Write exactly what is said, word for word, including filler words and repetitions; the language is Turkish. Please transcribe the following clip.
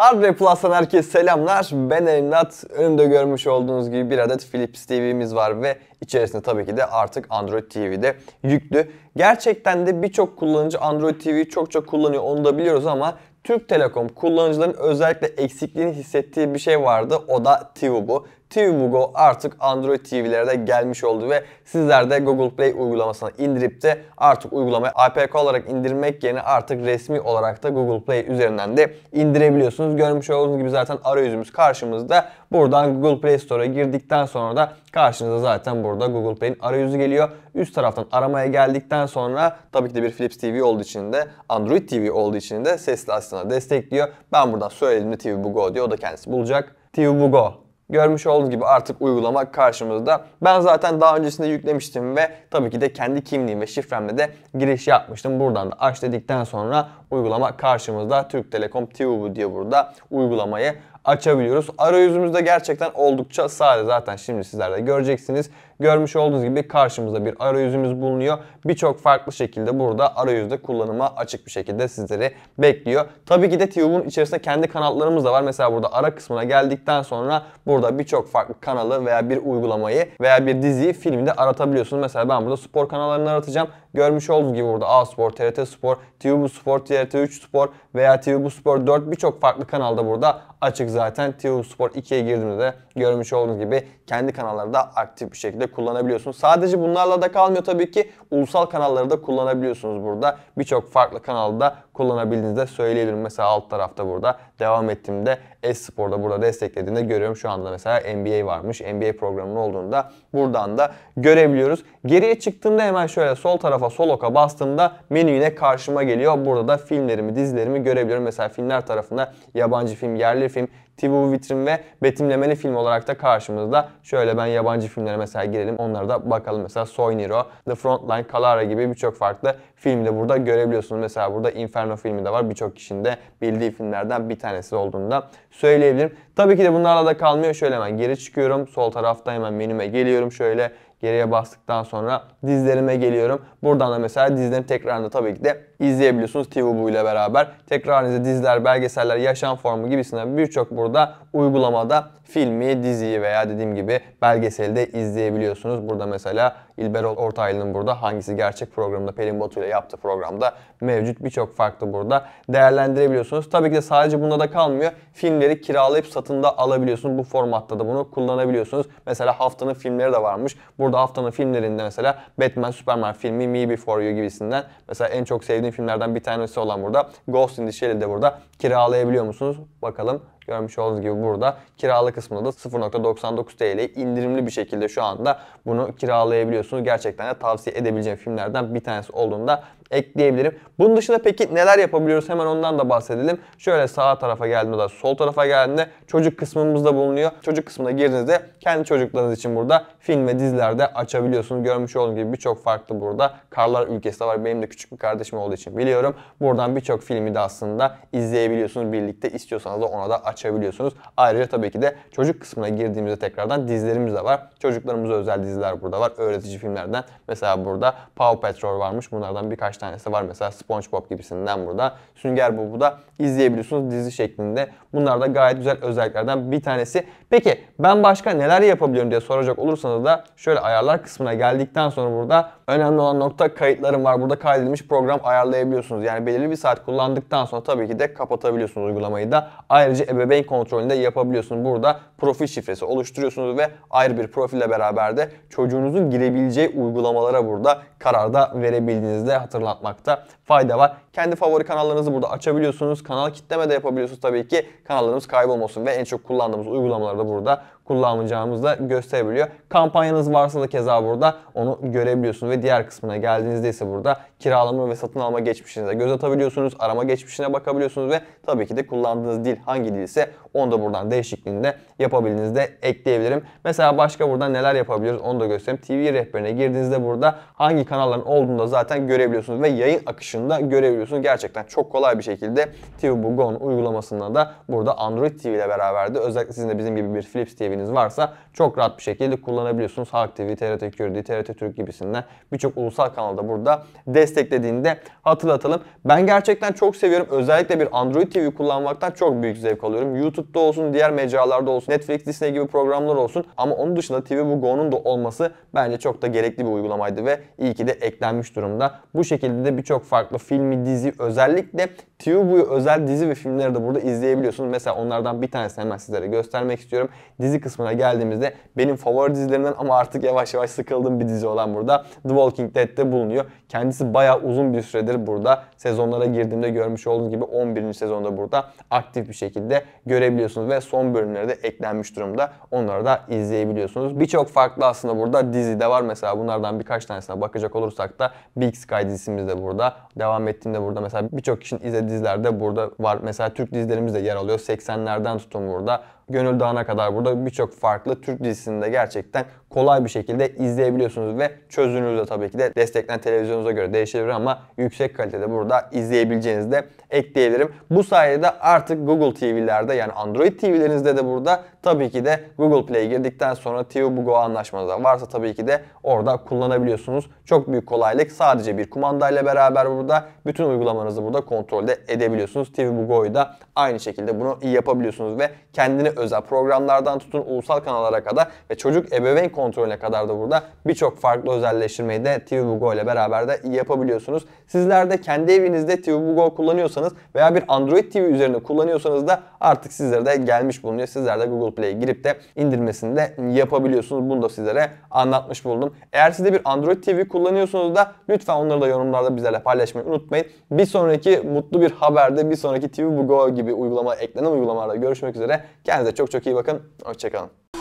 Hardware Plus'tan herkese selamlar. Ben Elimdat. Önümde görmüş olduğunuz gibi bir adet Philips T V'miz var ve içerisinde tabii ki de artık Android T V'de yüklü. Gerçekten de birçok kullanıcı Android T V'yi çok çok kullanıyor, onu da biliyoruz ama Türk Telekom kullanıcıların özellikle eksikliğini hissettiği bir şey vardı. O da TivibuGO. TivibuGO artık Android T V'lere de gelmiş oldu ve sizler de Google Play uygulamasına indirip de artık uygulamayı A P K olarak indirmek yerine artık resmi olarak da Google Play üzerinden de indirebiliyorsunuz. Görmüş olduğunuz gibi zaten arayüzümüz karşımızda. Buradan Google Play Store'a girdikten sonra da karşınıza zaten burada Google Play'in arayüzü geliyor. Üst taraftan aramaya geldikten sonra tabii ki de bir Philips T V olduğu için de Android T V olduğu için de sesli asistanı destekliyor. Ben buradan söylediğimde TivibuGO diyor. O da kendisi bulacak. TivibuGO. Görmüş olduğunuz gibi artık uygulama karşımızda. Ben zaten daha öncesinde yüklemiştim ve tabii ki de kendi kimliğim ve şifremle de giriş yapmıştım. Buradan da aç dedikten sonra uygulama karşımızda. Türk Telekom Tivibu diye burada uygulamayı açabiliyoruz. Arayüzümüzde gerçekten oldukça sade, zaten şimdi sizler de göreceksiniz. Görmüş olduğunuz gibi karşımızda bir arayüzümüz bulunuyor. Birçok farklı şekilde burada arayüzde kullanıma açık bir şekilde sizleri bekliyor. Tabii ki de Tivibu'nun içerisinde kendi kanallarımız da var. Mesela burada ara kısmına geldikten sonra burada birçok farklı kanalı veya bir uygulamayı veya bir diziyi, filmi de aratabiliyorsunuz. Mesela ben burada spor kanallarını aratacağım. Görmüş olduğunuz gibi burada A-Spor, T R T-Spor, TivibuSpor, T R T üç Spor veya TivibuSpor dört birçok farklı kanalda burada açık zaten. TivibuSpor iki'ye girdiğimde de görmüş olduğunuz gibi kendi kanalları da aktif bir şekilde kullanabiliyorsunuz. Sadece bunlarla da kalmıyor tabii ki. Ulusal kanalları da kullanabiliyorsunuz burada. Birçok farklı kanalda kullanabildiğinizde söyleyebilirim. Mesela alt tarafta burada devam ettiğimde A-Spor'da burada desteklediğinde görüyorum. Şu anda mesela N B A varmış. N B A programının olduğunda buradan da görebiliyoruz. Geriye çıktığımda hemen şöyle sol tarafa, sol oka bastığımda menü yine karşıma geliyor. Burada da filmlerimi, dizilerimi görebiliyorum. Mesela filmler tarafında yabancı film, yerli film, Tivibu vitrin ve betimlemeli film olarak da karşımızda. Şöyle ben yabancı filmlere mesela girelim. Onlara da bakalım. Mesela Soy Nero, The Frontline, Kalara gibi birçok farklı filmi de burada görebiliyorsunuz. Mesela burada Inferno filmi de var. Birçok kişinin de bildiği filmlerden bir tanesi olduğunu da söyleyebilirim. Tabii ki de bunlarla da kalmıyor. Şöyle hemen geri çıkıyorum. Sol tarafta hemen menüme geliyorum. Şöyle geriye bastıktan sonra dizilerime geliyorum. Buradan da mesela dizilerin tekrarını tabii ki de izleyebiliyorsunuz Tivibu ile beraber. Tekrarınızda diziler, belgeseller, yaşam formu gibisinden birçok burada uygulamada filmi, diziyi veya dediğim gibi belgeseli de izleyebiliyorsunuz. Burada mesela İlber Ortaylı'nın burada hangisi gerçek programında Pelin Batu ile yaptığı programda mevcut, birçok farklı burada değerlendirebiliyorsunuz. Tabii ki de sadece bunda da kalmıyor. Filmleri kiralayıp satın da alabiliyorsunuz. Bu formatta da bunu kullanabiliyorsunuz. Mesela haftanın filmleri de varmış. Burada haftanın filmlerinde mesela Batman Superman filmi, Me Before You gibisinden mesela en çok sevdiğim filmlerden bir tanesi olan burada Ghost in the Shell'i de burada kiralayabiliyor musunuz? Bakalım. Görmüş olduğunuz gibi burada kiralık kısmında da sıfır nokta doksan dokuz T L indirimli bir şekilde şu anda bunu kiralayabiliyorsunuz. Gerçekten de tavsiye edebileceğim filmlerden bir tanesi olduğunda ekleyebilirim. Bunun dışında peki neler yapabiliyoruz? Hemen ondan da bahsedelim. Şöyle sağ tarafa geldiğimde da sol tarafa geldiğimde çocuk kısmımızda bulunuyor. Çocuk kısmına girdiğinizde kendi çocuklarınız için burada film ve diziler de açabiliyorsunuz. Görmüş olduğunuz gibi birçok farklı burada Karlar Ülkesi de var. Benim de küçük bir kardeşim olduğu için biliyorum. Buradan birçok filmi de aslında izleyebiliyorsunuz. Birlikte istiyorsanız da ona da açabiliyorsunuz. Ayrıca tabii ki de çocuk kısmına girdiğimizde tekrardan dizilerimiz de var. Çocuklarımıza özel diziler burada var. Öğretici filmlerden mesela burada Paw Patrol varmış. Bunlardan birkaç tanesi var. Mesela SpongeBob gibisinden burada Sünger Bob'u da izleyebiliyorsunuz dizi şeklinde. Bunlar da gayet güzel özelliklerden bir tanesi. Peki ben başka neler yapabiliyorum diye soracak olursanız da şöyle ayarlar kısmına geldikten sonra burada önemli olan nokta kayıtlarım var. Burada kaydedilmiş program ayarlayabiliyorsunuz. Yani belirli bir saat kullandıktan sonra tabii ki de kapatabiliyorsunuz uygulamayı da. Ayrıca ebeveyn kontrolünü de yapabiliyorsunuz. Burada profil şifresi oluşturuyorsunuz ve ayrı bir profille beraber de çocuğunuzun girebileceği uygulamalara burada karar da verebildiğinizde hatırlanabilirsiniz. Atmakta fayda var. Kendi favori kanallarınızı burada açabiliyorsunuz. Kanal kitleme de yapabiliyorsunuz tabii ki. Kanallarımız kaybolmasın ve en çok kullandığımız uygulamaları da burada kullanacağımızı da gösterebiliyor. Kampanyanız varsa da keza burada onu görebiliyorsunuz ve diğer kısmına geldiğinizde ise burada kiralama ve satın alma geçmişinize göz atabiliyorsunuz. Arama geçmişine bakabiliyorsunuz ve tabii ki de kullandığınız dil hangi dil ise onu da buradan değişikliğinde yapabildiğinizde ekleyebilirim. Mesela başka burada neler yapabiliyoruz onu da göstereyim. T V rehberine girdiğinizde burada hangi kanalların olduğunu da zaten görebiliyorsunuz ve yayın akışında görebiliyorsunuz. Gerçekten çok kolay bir şekilde TivibuGO'nun uygulamasında da burada Android T V ile beraber de özellikle sizin de bizim gibi bir Philips T V'nin T V'niz varsa çok rahat bir şekilde kullanabiliyorsunuz. Halk T V, T R T Kürdi, T R T Türk gibisinden birçok ulusal kanalda burada desteklediğini de hatırlatalım. Ben gerçekten çok seviyorum. Özellikle bir Android T V kullanmaktan çok büyük zevk alıyorum. YouTube'da olsun, diğer mecralarda olsun, Netflix, Disney gibi programlar olsun. Ama onun dışında TivibuGO'nun da olması bence çok da gerekli bir uygulamaydı ve iyi ki de eklenmiş durumda. Bu şekilde de birçok farklı filmi, dizi, özellikle Tivibu'ya özel dizi ve filmleri de burada izleyebiliyorsunuz. Mesela onlardan bir tanesini hemen sizlere göstermek istiyorum. Dizi kısmına geldiğimizde benim favori dizilerimden ama artık yavaş yavaş sıkıldığım bir dizi olan burada The Walking Dead'de bulunuyor. Kendisi bayağı uzun bir süredir burada. Sezonlara girdiğimde görmüş olduğunuz gibi on birinci sezonda burada aktif bir şekilde görebiliyorsunuz ve son bölümleri de eklenmiş durumda. Onları da izleyebiliyorsunuz. Birçok farklı aslında burada dizi de var. Mesela bunlardan birkaç tanesine bakacak olursak da Big Sky dizimiz de burada. Devam ettiğimde burada mesela birçok kişinin izlediği diziler de burada var. Mesela Türk dizilerimiz de yer alıyor. seksenlerden tutun burada. Gönül Dağı'na kadar burada birçok farklı Türk dizisini de gerçekten kolay bir şekilde izleyebiliyorsunuz ve çözünürlüğü de tabii ki de desteklenen televizyonunuza göre değişebilir ama yüksek kalitede burada izleyebileceğinizi de ekleyebilirim. Bu sayede artık Google T V'lerde, yani Android T V'lerinizde de burada tabii ki de Google Play'e girdikten sonra TivibuGO anlaşmanız da varsa tabii ki de orada kullanabiliyorsunuz. Çok büyük kolaylık. Sadece bir kumandayla beraber burada bütün uygulamanızı burada kontrolde edebiliyorsunuz. TivibuGO'yu da aynı şekilde bunu iyi yapabiliyorsunuz ve kendini özel programlardan tutun ulusal kanallara kadar ve çocuk ebeveyn kontrolüne kadar da burada birçok farklı özelleştirmeyi de TivibuGO ile beraber de iyi yapabiliyorsunuz. Sizler de kendi evinizde TivibuGO kullanıyorsanız veya bir Android T V üzerinde kullanıyorsanız da artık sizlere de gelmiş bulunuyor. Sizler de Google Play'e girip de indirmesini de yapabiliyorsunuz. Bunu da sizlere anlatmış buldum. Eğer siz de bir Android T V kullanıyorsanız da lütfen onları da yorumlarda bizlerle paylaşmayı unutmayın. Bir sonraki mutlu bir haberde, bir sonraki TivibuGO gibi uygulama eklenen uygulamalarda görüşmek üzere. Kendinize çok çok iyi bakın. Hoşça kalın.